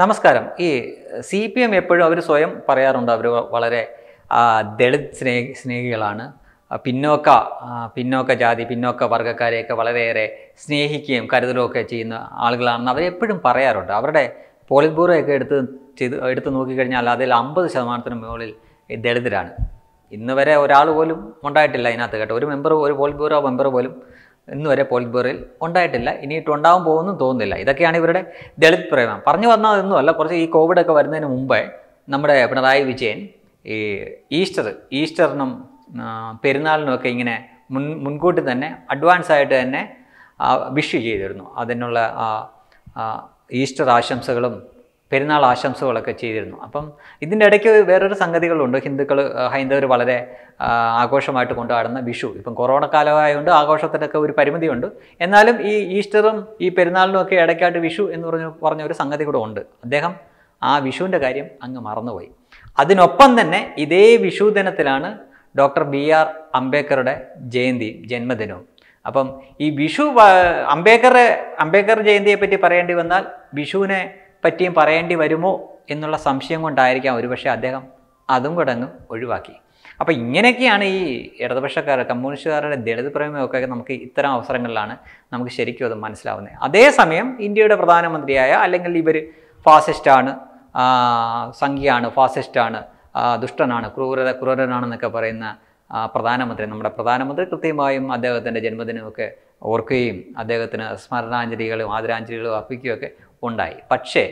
നമസ്കാരം. ഈ C P M എപ്പോഴും അവർ സ്വയം പറയാറുണ്ട് അവർ വളരെ ദളിത് സ്നേഹികളാണ്, പിന്നോക്ക ജാതി പിന്നോക്ക വർഗ്ഗക്കാരെയൊക്കെ വളരെയേറെ സ്നേഹിക്കുകയും കരുതലുമൊക്കെ ചെയ്യുന്ന ആളുകളാണെന്ന് അവരെപ്പോഴും പറയാറുണ്ട്. അവരുടെ പോളിറ്റ് ബ്യൂറോയൊക്കെ എടുത്ത് നോക്കിക്കഴിഞ്ഞാൽ അതിൽ 50% മുകളിൽ ദളിതരാണ്. ഇന്ന് വരെ ഒരാൾ പോലും ഉണ്ടായിട്ടില്ല ഇതിനകത്ത് കേട്ടോ. ഒരു പോളിറ്റ് ബ്യൂറോ മെമ്പർ പോലും ഇന്ന് വരെ പോളിറ്റ് ബ്യൂറോയിൽ ഉണ്ടായിട്ടില്ല, ഇനിയിട്ടുണ്ടാകാൻ പോകുമെന്നും തോന്നുന്നില്ല. ഇതൊക്കെയാണ് ഇവരുടെ ദളിത് പ്രേമം. പറഞ്ഞു വന്നതൊന്നും അല്ല, കുറച്ച് ഈ കോവിഡൊക്കെ വരുന്നതിന് മുമ്പേ നമ്മുടെ പിണറായി വിജയൻ ഈ ഈസ്റ്ററിനും പെരുന്നാളിനുമൊക്കെ ഇങ്ങനെ മുൻകൂട്ടി തന്നെ അഡ്വാൻസായിട്ട് തന്നെ വിഷ് ചെയ്തിരുന്നു. അതിനുള്ള ഈസ്റ്റർ ആശംസകളും പെരുന്നാൾ ആശംസകളൊക്കെ ചെയ്തിരുന്നു. അപ്പം ഇതിൻ്റെ ഇടയ്ക്ക് വേറൊരു സംഗതികളുണ്ട്. ഹൈന്ദവർ വളരെ ആഘോഷമായിട്ട് കൊണ്ടാടുന്ന വിഷു, ഇപ്പം കൊറോണ കാലമായതുകൊണ്ട് ആഘോഷത്തിനൊക്കെ ഒരു പരിമിതിയുണ്ട്. എന്നാലും ഈ ഈസ്റ്ററും ഈ പെരുന്നാളിനും ഒക്കെ ഇടയ്ക്കായിട്ട് വിഷു എന്ന് പറഞ്ഞൊരു സംഗതി കൂടെ ഉണ്ട്. അദ്ദേഹം ആ വിഷുവിൻ്റെ കാര്യം അങ്ങ് മറന്നുപോയി. അതിനൊപ്പം തന്നെ ഇതേ വിഷു ദിനത്തിലാണ് ഡോക്ടർ BR അംബേദ്കറുടെ ജന്മദിനവും. അപ്പം ഈ വിഷു അംബേദ്കർ ജയന്തിയെ പറ്റി പറയേണ്ടി വന്നാൽ വിഷുവിനെ പറ്റിയും പറയേണ്ടി വരുമോ എന്നുള്ള സംശയം കൊണ്ടായിരിക്കാം ഒരുപക്ഷെ അദ്ദേഹം അതും കൂടെ അങ്ങ് ഒഴിവാക്കി. അപ്പോൾ ഇങ്ങനെയൊക്കെയാണ് ഈ ഇടതുപക്ഷക്കാർ കമ്മ്യൂണിസ്റ്റുകാരുടെ ദളിത് പ്രേമമൊക്കെ നമുക്ക് ഇത്തരം അവസരങ്ങളിലാണ് നമുക്ക് ശരിക്കും അത് മനസ്സിലാവുന്നത്. അതേസമയം ഇന്ത്യയുടെ പ്രധാനമന്ത്രിയായ അല്ലെങ്കിൽ ഇവർ ഫാസിസ്റ്റാണ്, സംഘിയാണ്, ഫാസിസ്റ്റാണ്, ദുഷ്ടനാണ്, ക്രൂരനാണെന്നൊക്കെ പറയുന്ന പ്രധാനമന്ത്രി, നമ്മുടെ പ്രധാനമന്ത്രി കൃത്യമായും അദ്ദേഹത്തിൻ്റെ ജന്മദിനമൊക്കെ ഓർക്കുകയും അദ്ദേഹത്തിന് സ്മരണാഞ്ജലികളും ആദരാഞ്ജലികളും അർപ്പിക്കുകയൊക്കെ ഉണ്ടായി. പക്ഷേ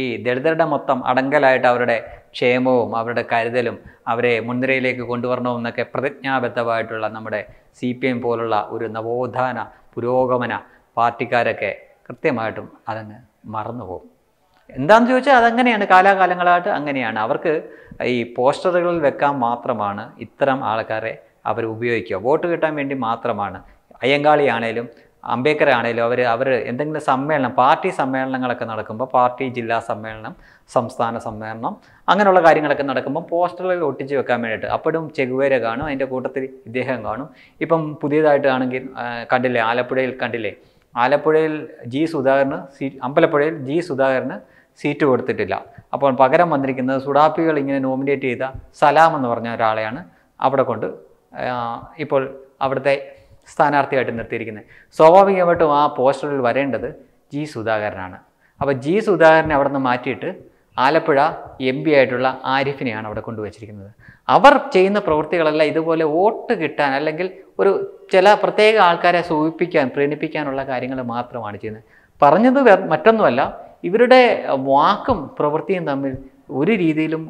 ഈ ദളിതരുടെ മൊത്തം അടങ്കലായിട്ട് അവരുടെ ക്ഷേമവും അവരുടെ കരുതലും അവരെ മുൻനിരയിലേക്ക് കൊണ്ടുവരണമെന്നൊക്കെ പ്രതിജ്ഞാബദ്ധമായിട്ടുള്ള നമ്മുടെ CPM പോലുള്ള ഒരു നവോത്ഥാന പുരോഗമന പാർട്ടിക്കാരൊക്കെ കൃത്യമായിട്ടും അതങ്ങ് മറന്നുപോകും. എന്താണെന്ന് ചോദിച്ചാൽ അതങ്ങനെയാണ്, കാലാകാലങ്ങളായിട്ട് അങ്ങനെയാണ്. അവർക്ക് ഈ പോസ്റ്ററുകളിൽ വെക്കാൻ മാത്രമാണ് ഇത്തരം ആൾക്കാരെ അവർ ഉപയോഗിക്കുക, വോട്ട് കിട്ടാൻ വേണ്ടി മാത്രമാണ്. അയ്യങ്കാളി ആണേലും അംബേദ്കർ ആണേലും അവർ എന്തെങ്കിലും സമ്മേളനം, പാർട്ടി സമ്മേളനങ്ങളൊക്കെ നടക്കുമ്പോൾ, പാർട്ടി ജില്ലാ സമ്മേളനം, സംസ്ഥാന സമ്മേളനം, അങ്ങനെയുള്ള കാര്യങ്ങളൊക്കെ നടക്കുമ്പോൾ പോസ്റ്ററുകൾ ഒട്ടിച്ച് വെക്കാൻ വേണ്ടിയിട്ട് അപ്പോഴും ചെഗുവേര കാണും, അതിൻ്റെ കൂട്ടത്തിൽ ഇദ്ദേഹം കാണും. ഇപ്പം പുതിയതായിട്ടാണെങ്കിൽ കണ്ടില്ലേ, ആലപ്പുഴയിൽ ജി സുധാകരന് സീറ്റ് കൊടുത്തിട്ടില്ല. അപ്പോൾ പകരം വന്നിരിക്കുന്നത് സുഡാപ്പികൾ ഇങ്ങനെ നോമിനേറ്റ് ചെയ്ത സലാം എന്ന് പറഞ്ഞ ഒരാളെയാണ് അവിടെ കൊണ്ട് ഇപ്പോൾ അവിടുത്തെ സ്ഥാനാർത്ഥിയായിട്ട് നിർത്തിയിരിക്കുന്നത്. സ്വാഭാവികമായിട്ടും ആ പോസ്റ്ററിൽ വരേണ്ടത് ജി സുധാകരനാണ്. അപ്പോൾ ജി സുധാകരനെ അവിടെ നിന്ന് മാറ്റിയിട്ട് ആലപ്പുഴ MB ആയിട്ടുള്ള ആരിഫിനെയാണ് അവിടെ കൊണ്ടുവച്ചിരിക്കുന്നത്. അവർ ചെയ്യുന്ന പ്രവൃത്തികളെല്ലാം ഇതുപോലെ വോട്ട് കിട്ടാൻ അല്ലെങ്കിൽ ഒരു ചില പ്രത്യേക ആൾക്കാരെ സൂചിപ്പിക്കാൻ, പ്രീണിപ്പിക്കാനുള്ള കാര്യങ്ങൾ മാത്രമാണ് ചെയ്യുന്നത്. പറഞ്ഞത് മറ്റൊന്നുമല്ല, ഇവരുടെ വാക്കും പ്രവൃത്തിയും തമ്മിൽ ഒരു രീതിയിലും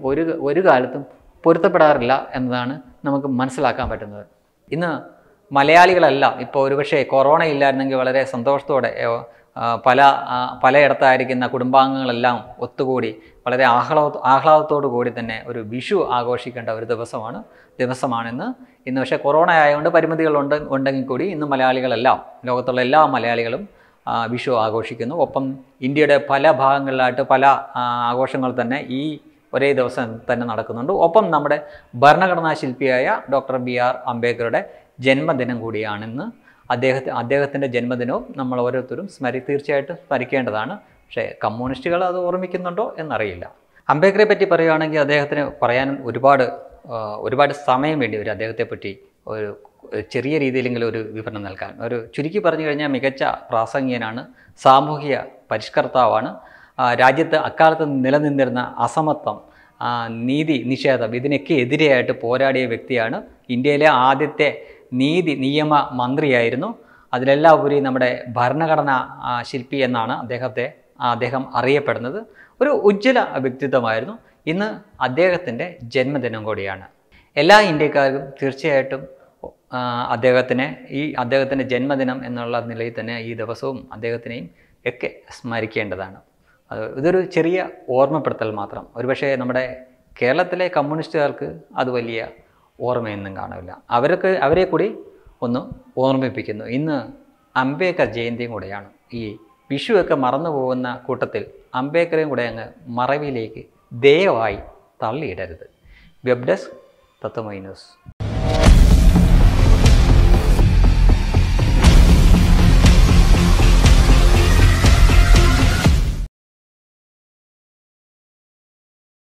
ഒരു കാലത്തും പൊരുത്തപ്പെടാറില്ല എന്നതാണ് നമുക്ക് മനസ്സിലാക്കാൻ പറ്റുന്നത്. ഇന്ന് മലയാളികളല്ല, ഇപ്പോൾ ഒരുപക്ഷെ കൊറോണ ഇല്ലായിരുന്നെങ്കിൽ വളരെ സന്തോഷത്തോടെ പലയിടത്തായിരിക്കുന്ന കുടുംബാംഗങ്ങളെല്ലാം ഒത്തുകൂടി വളരെ ആഹ്ലാദത്തോടു കൂടി തന്നെ ഒരു വിഷു ആഘോഷിക്കേണ്ട ഒരു ദിവസമാണെന്ന് ഇന്ന്. പക്ഷേ കൊറോണ ആയതുകൊണ്ട് പരിമിതികളുണ്ട്, ഉണ്ടെങ്കിൽ കൂടി ഇന്ന് മലയാളികളെല്ലാം, ലോകത്തുള്ള എല്ലാ മലയാളികളും വിഷു ആഘോഷിക്കുന്നു. ഒപ്പം ഇന്ത്യയുടെ പല ഭാഗങ്ങളിലായിട്ട് പല ആഘോഷങ്ങൾ തന്നെ ഈ ഒരേ ദിവസം തന്നെ നടക്കുന്നുണ്ട്. ഒപ്പം നമ്മുടെ ഭരണഘടനാ ശില്പിയായ ഡോക്ടർ BR അംബേദ്കറുടെ ജന്മദിനം കൂടിയാണെന്ന്, അദ്ദേഹത്തിൻ്റെ ജന്മദിനവും നമ്മൾ ഓരോരുത്തരും തീർച്ചയായിട്ടും സ്മരിക്കേണ്ടതാണ്. പക്ഷേ കമ്മ്യൂണിസ്റ്റുകൾ അത് ഓർമ്മിക്കുന്നുണ്ടോ എന്നറിയില്ല. അംബേദ്കറെ പറ്റി പറയുകയാണെങ്കിൽ അദ്ദേഹത്തിന് പറയാൻ ഒരുപാട് സമയം വേണ്ടി വരും. അദ്ദേഹത്തെ പറ്റി ഒരു ചെറിയ രീതിയിലെങ്കിലും ഒരു വിവരണം നൽകാൻ, ഒരു ചുരുക്കി പറഞ്ഞു കഴിഞ്ഞാൽ മികച്ച പ്രാസംഗികനാണ്, സാമൂഹിക പരിഷ്കർത്താവാണ്, രാജ്യത്ത് അക്കാലത്ത് നിലനിന്നിരുന്ന അസമത്വം, നീതി നിഷേധം ഇതിനൊക്കെ എതിരെയായിട്ട് പോരാടിയ വ്യക്തിയാണ്. ഇന്ത്യയിലെ ആദ്യത്തെ നിയമ മന്ത്രിയായിരുന്നു. അതിലെല്ലാം ഉപരി നമ്മുടെ ഭരണഘടനാ ശില്പി എന്നാണ് അദ്ദേഹം അറിയപ്പെടുന്നത്. ഒരു ഉജ്ജ്വല വ്യക്തിത്വമായിരുന്നു. ഇന്ന് അദ്ദേഹത്തിൻ്റെ ജന്മദിനം കൂടിയാണ്. എല്ലാ ഇന്ത്യക്കാർക്കും തീർച്ചയായിട്ടും അദ്ദേഹത്തിൻ്റെ ജന്മദിനം എന്നുള്ള നിലയിൽ തന്നെ ഈ ദിവസവും അദ്ദേഹത്തിനെയും ഒക്കെ സ്മരിക്കേണ്ടതാണ്. ഇതൊരു ചെറിയ ഓർമ്മപ്പെടുത്തൽ മാത്രം. ഒരുപക്ഷെ നമ്മുടെ കേരളത്തിലെ കമ്മ്യൂണിസ്റ്റുകാർക്ക് അത് വലിയ ഓർമ്മയൊന്നും കാണില്ല. അവരെ കൂടി ഒന്ന് ഓർമ്മിപ്പിക്കുന്നു. ഇന്ന് അംബേദ്കർ ജയന്തിയും കൂടെയാണ്. ഈ വിഷുവൊക്കെ മറന്നു പോകുന്ന കൂട്ടത്തിൽ അംബേദ്കറേയും കൂടെ അങ്ങ് മറവിയിലേക്ക് ദയവായി തള്ളിയിടരുത്. Web desk Tatwamayi news.